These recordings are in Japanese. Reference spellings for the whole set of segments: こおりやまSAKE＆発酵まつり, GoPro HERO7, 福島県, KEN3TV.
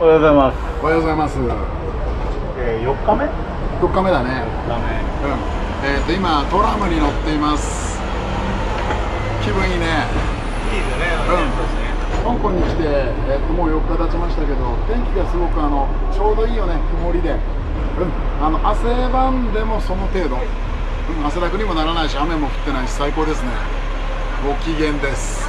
おはようございます。おはようございます。4日目？4日目だね。うん。今トラムに乗っています。気分いいね。いいよね。香港に来て、もう4日経ちましたけど、天気がすごくちょうどいいよね、曇りで。汗ばんでもその程度。汗だくにもならないし、雨も降ってないし、最高ですね。ご機嫌です。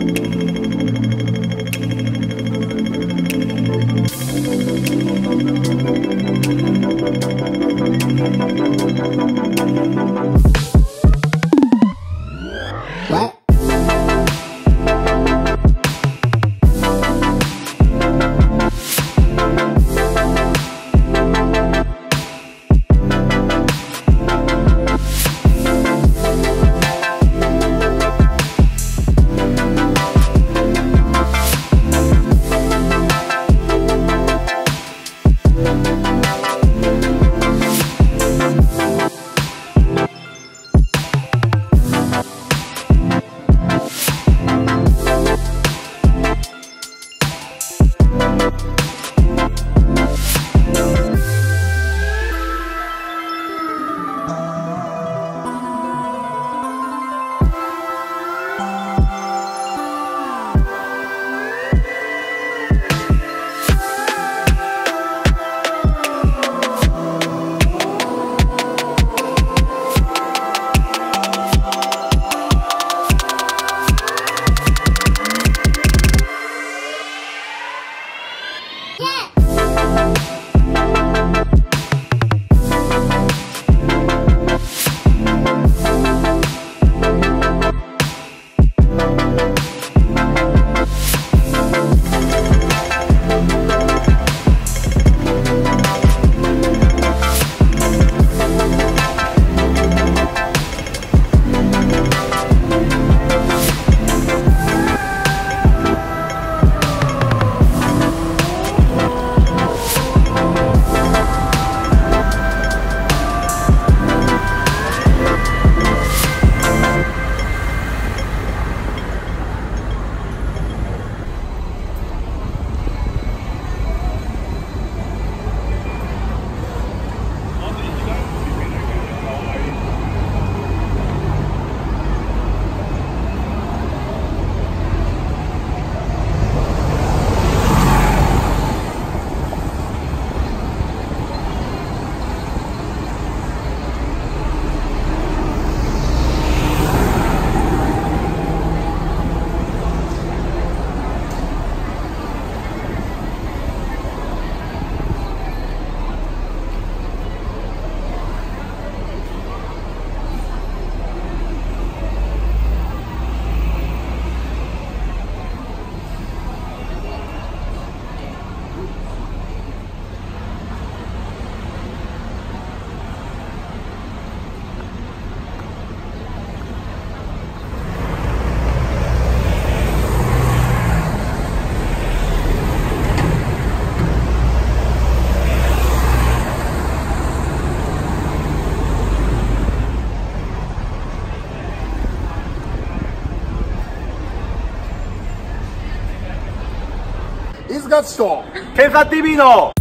KEN3TV の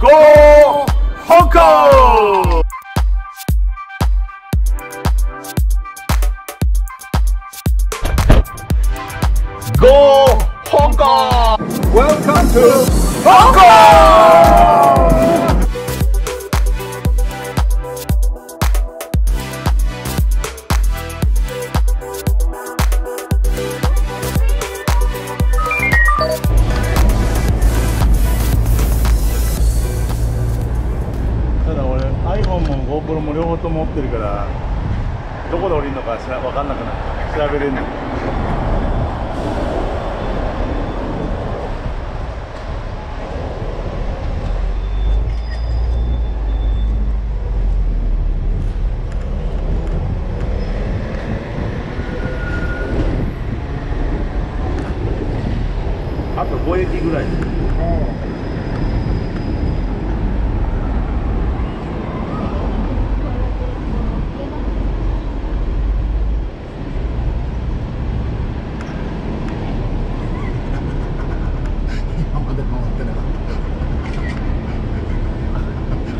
ゴー香港。ゴー香港。 Welcome to 香港。GoPro も両方とも持ってるから、どこで降りるのか分かんなくなる。調べれるの。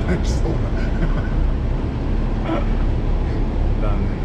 泣きそうだ残念。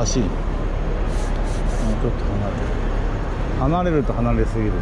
難しい。もうちょっと離れると離れすぎる。